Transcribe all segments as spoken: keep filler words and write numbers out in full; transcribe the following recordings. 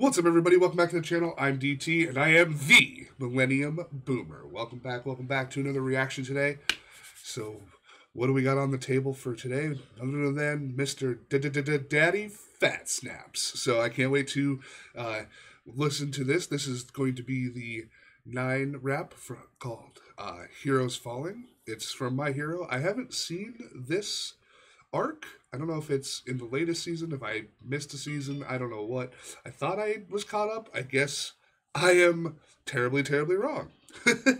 What's up, everybody? Welcome back to the channel. I'm D T, and I am the Millennium Boomer. Welcome back. Welcome back to another reaction today. So, what do we got on the table for today? Other than Mister Daddy Fatsnaps. So, I can't wait to uh, listen to this. This is going to be the nine rap from, called uh, Heroes Falling. It's from My Hero. I haven't seen this arc. I don't know if it's in the latest season, if I missed a season, I don't know what. I thought I was caught up. I guess I am terribly, terribly wrong.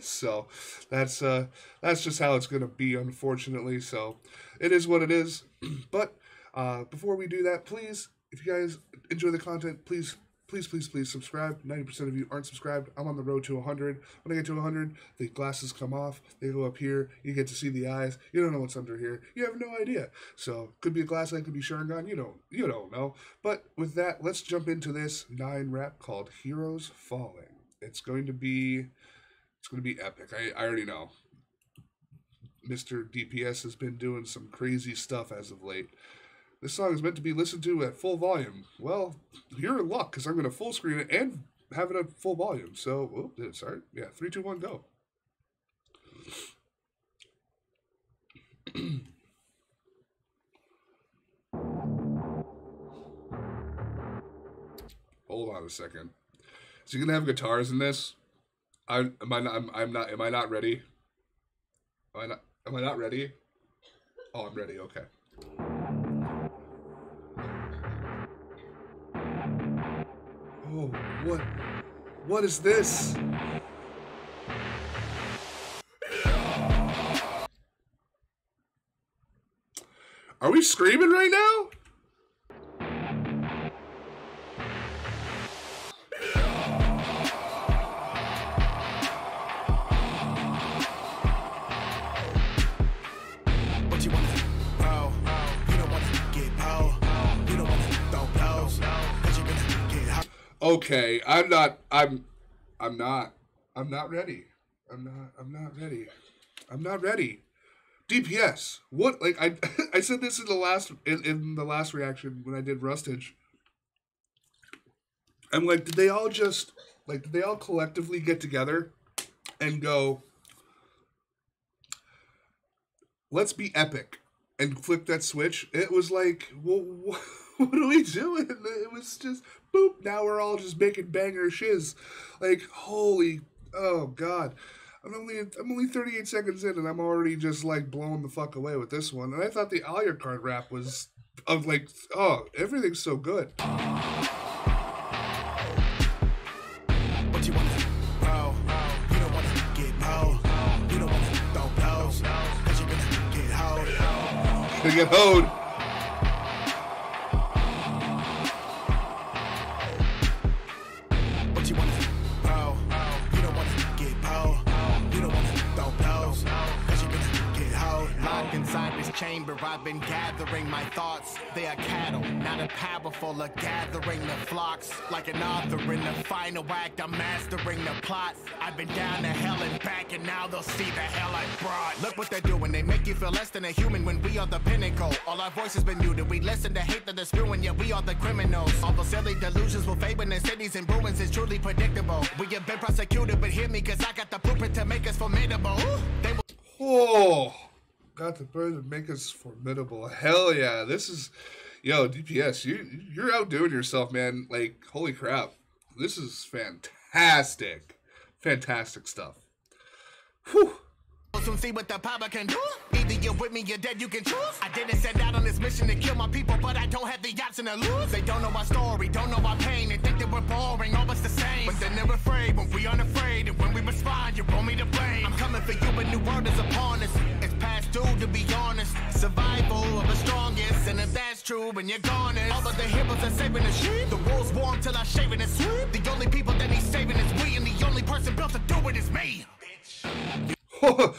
So that's uh, that's just how it's going to be, unfortunately. So it is what it is. But uh, before we do that, please, if you guys enjoy the content, please, please, please, please subscribe. ninety percent of you aren't subscribed. I'm on the road to one hundred. When I get to one hundred, the glasses come off. They go up here. You get to see the eyes. You don't know what's under here. You have no idea. So, could be a glass eye, could be Sharingan. You don't, you don't know. But with that, let's jump into this nine rap called Heroes Falling. It's going to be, it's going to be epic. I, I already know. Mister D P S has been doing some crazy stuff as of late. This song is meant to be listened to at full volume. Well, you're in luck, because I'm going to full screen it and have it at full volume. So, oh, did it start? Yeah, three, two, one, go. Hold on a second. Is he going to have guitars in this? I'm, am I not, I'm, I'm not, am I not ready? Am I not, am I not ready? Oh, I'm ready. Okay. Oh, what, what is this? Are we screaming right now? What you want to do? Oh, you don't want to get oh, you don't want to don't know, cause you're gonna get hot. Okay, I'm not, I'm, I'm not, I'm not ready. I'm not, I'm not ready. I'm not ready. D P S, what, like, I, I said this in the last, in, in the last reaction when I did Rustage. I'm like, did they all just, like, did they all collectively get together and go, let's be epic, and flip that switch? It was like, well, what? What are we doing? It was just, boop, now we're all just making banger shiz. Like, holy, oh, God. I'm only I'm only thirty-eight seconds in, and I'm already just, like, blown the fuck away with this one. And I thought the Allier Card rap was, of like, oh, everything's so good. What you want to do? Oh, you don't want to get ho. You don't want to don't know, because you're going to get hoed. You're going to get hoed. Chamber, I've been gathering my thoughts. They are cattle, not a powerful, a gathering the flocks. Like an author in the final act, I'm mastering the plot. I've been down to hell and back, and now they'll see the hell I brought. Look what they're doing, they make you feel less than a human when we are the pinnacle. All our voices been muted, we listen to hate that they're spewing, yet we are the criminals. All those silly delusions will fade when the cities and ruins is truly predictable. We have been prosecuted, but hear me, cause I got the blueprint to make us formidable. They will. Oh. Got the bird to make us formidable. Hell yeah. This is, yo, D P S, you, you're outdoing yourself, man. Like, holy crap. This is fantastic. Fantastic stuff. Whew. See what the power can do. Either you're with me, you're dead, you can choose. I didn't set out on this mission to kill my people, but I don't have the option to lose. They don't know our story, don't know our pain. They think that we're boring, almost the same. But then they're afraid when we aren't afraid. And when we respond, you want me to blame. I'm coming for you, but new world is upon us. It's past due, to be honest. Survival of the strongest. And if that's true, when you're gone, it's all of the heroes are saving the sheep. The wolves warm till I'm shaving and sweep. The only people that need saving is we. And the only person built to do it is me. Bitch.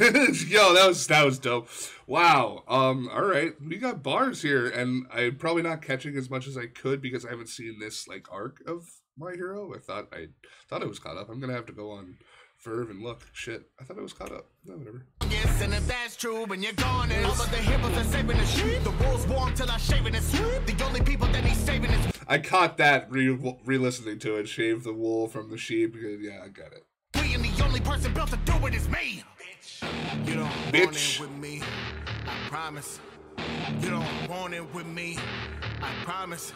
Bitch. Yo, that was that was dope. Wow. Um all right, we got bars here, and I'm probably not catching as much as I could because I haven't seen this like arc of My Hero. I thought I thought I was caught up. I'm gonna have to go on Ferv and look. Shit, I thought I was caught up. No, whatever. Yes, and if that's true, when you're gone, all of the heroes are saving the sheep. The wolves warm till I'm shaving and sweep. The only people that need saving is I caught that re re-listening to it. Shave the wool from the sheep. Yeah, I got it. We and the only person built to do it is me. Bitch. You don't Bitch. want it with me. I promise. You don't want it with me. I promise.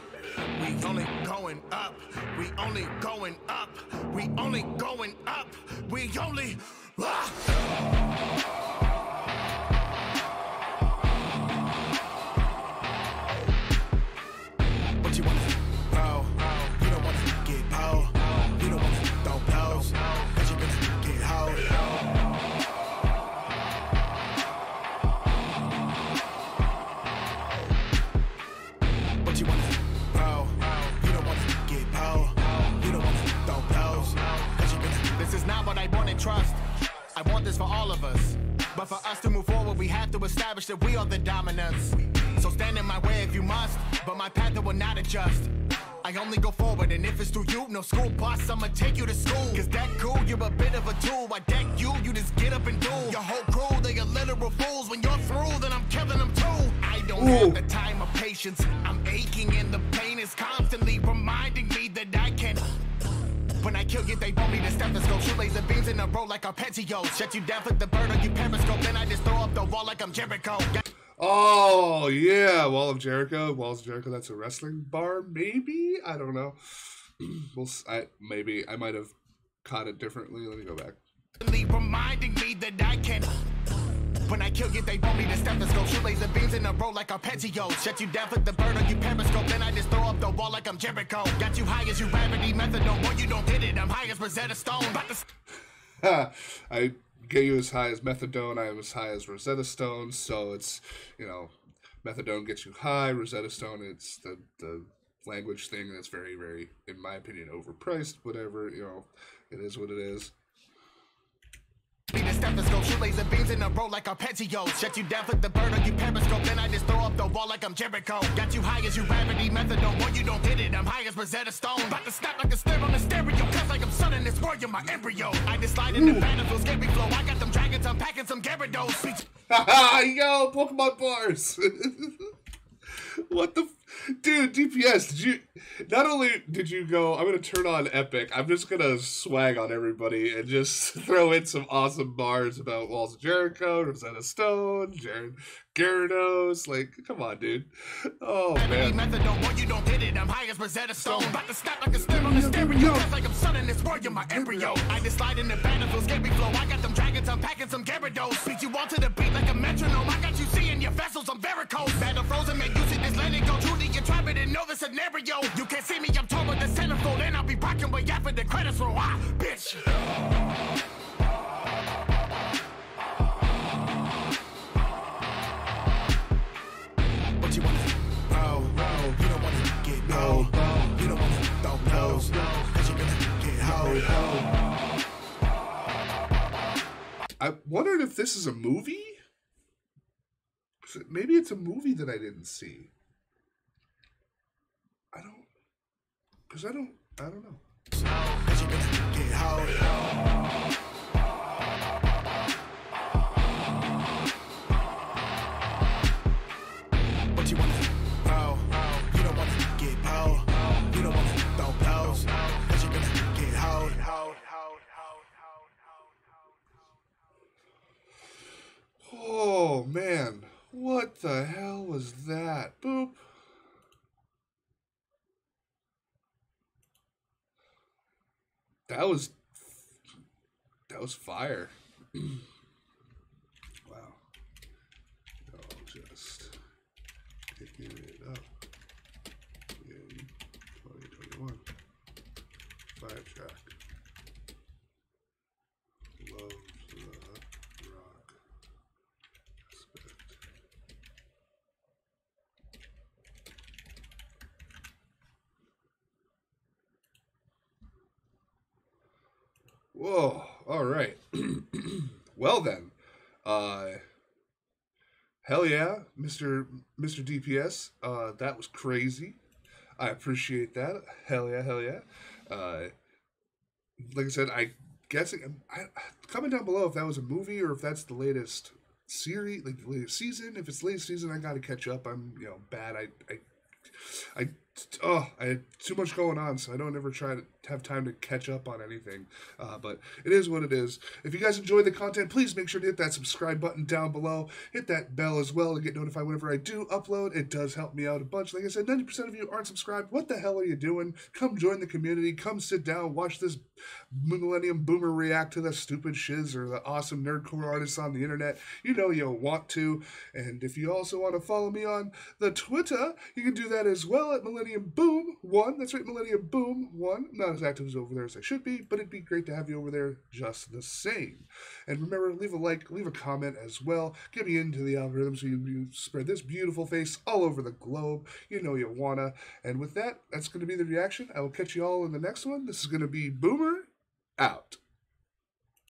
We only going up. We only going up. We only going up. We only. Ah! Trust. I want this for all of us, but for us to move forward, we have to establish that we are the dominance. So stand in my way if you must, but my path will not adjust. I only go forward, and if it's through you, no school bus, I'ma take you to school. Cause that cool, you're a bit of a tool. I deck you, you just get up and do. Your whole crew, they are literal fools. When you're through, then I'm killing them too. I don't Ooh. have the time or patience. I'm aching and the pain is constantly reminding me that I can't. When I kill you, they want me to step the scope. Shoelays and beams in a row like a Arpeggios. Shut you down for the bird or you periscope. Then I just throw up the wall like I'm Jericho. Oh, yeah. Wall of Jericho. Walls of Jericho. That's a wrestling bar, maybe? I don't know. Well, I, maybe. I might have caught it differently. Let me go back. Reminding me that I can. When I kill you, they want me to step the scope. Shoelays and beams in a row like a Arpeggios. Shut you down for the bird or you periscope. Then I just throw up the wall like I'm Jericho. Got you high as you gravity method. No one you don't hit it. I'm high as Rosetta Stone. I get you as high as methadone. I am as high as Rosetta Stone. So it's, you know, methadone gets you high. Rosetta Stone, it's the the language thing that's very, very, in my opinion, overpriced. Whatever, you know, it is what it is. Stethoscope, shoelays and beams in a row like Arpeggios. Shut you down for the bird or you periscope. Then I just throw up the wall like I'm Jericho. Got you high as you gravity method. No more you don't hit it. I'm high as Rosetta Stone. About to snap like a stare on the stereo. Cause like I'm son in this world, you're my embryo. I just slide in the battlefield, scary flow. I got them dragons, I'm packing some Gyarados. Haha, yo, Pokemon bars. What the f dude, D P S, did you not only did you go, I'm gonna turn on Epic, I'm just gonna swag on everybody and just throw in some awesome bars about Walls of Jericho, Rosetta Stone, Jared Gyarados, like come on dude. Oh man. You don't hit it, I'm high as Rosetta Stone. About to snap like a stem on the stereo. Like I'm son in this world, you're my embryo. I just slide in the battlefield, scary flow. I got them dragons, I'm packing some Gyarados. Beat you all to the beat like a metronome. I got you seeing your vessels, I'm varicose. Battle frozen, man, you see this let it go. Truly, you're trapping and know the scenario. You can't see me, I'm tall with the centerfold. And I'll be rocking way after the credits roll. Ah, bitch. I wondered if this is a movie. Maybe it's a movie that I didn't see. I don't, cause I don't, I don't know. What you want? Oh man, what the hell was that? Boop. That was that was fire. Wow. I'll just pick it up in twenty twenty-one. Five track. Whoa, all right. Well then, uh, hell yeah, Mister Mister D P S, uh, that was crazy. I appreciate that. Hell yeah, hell yeah. Uh, like I said, I guess, it, I, comment down below if that was a movie or if that's the latest series, like the latest season. If it's the latest season, I gotta catch up. I'm, you know, bad. I, I, I oh, I had too much going on, so I don't ever try to have time to catch up on anything. Uh, but it is what it is. If you guys enjoyed the content, please make sure to hit that subscribe button down below. Hit that bell as well to get notified whenever I do upload. It does help me out a bunch. Like I said, ninety percent of you aren't subscribed. What the hell are you doing? Come join the community. Come sit down. Watch this Millennium Boomer react to the stupid shiz or the awesome nerdcore artists on the internet. You know you'll want to. And if you also want to follow me on the Twitter, you can do that as well at Millennium Boom one. That's right, Millennium Boom one. I'm not as active as over there as I should be, but it'd be great to have you over there just the same. And remember, leave a like, leave a comment as well. Get me into the algorithm so you, you spread this beautiful face all over the globe. You know you wanna. And with that, that's going to be the reaction. I will catch you all in the next one. This is going to be Boomer out.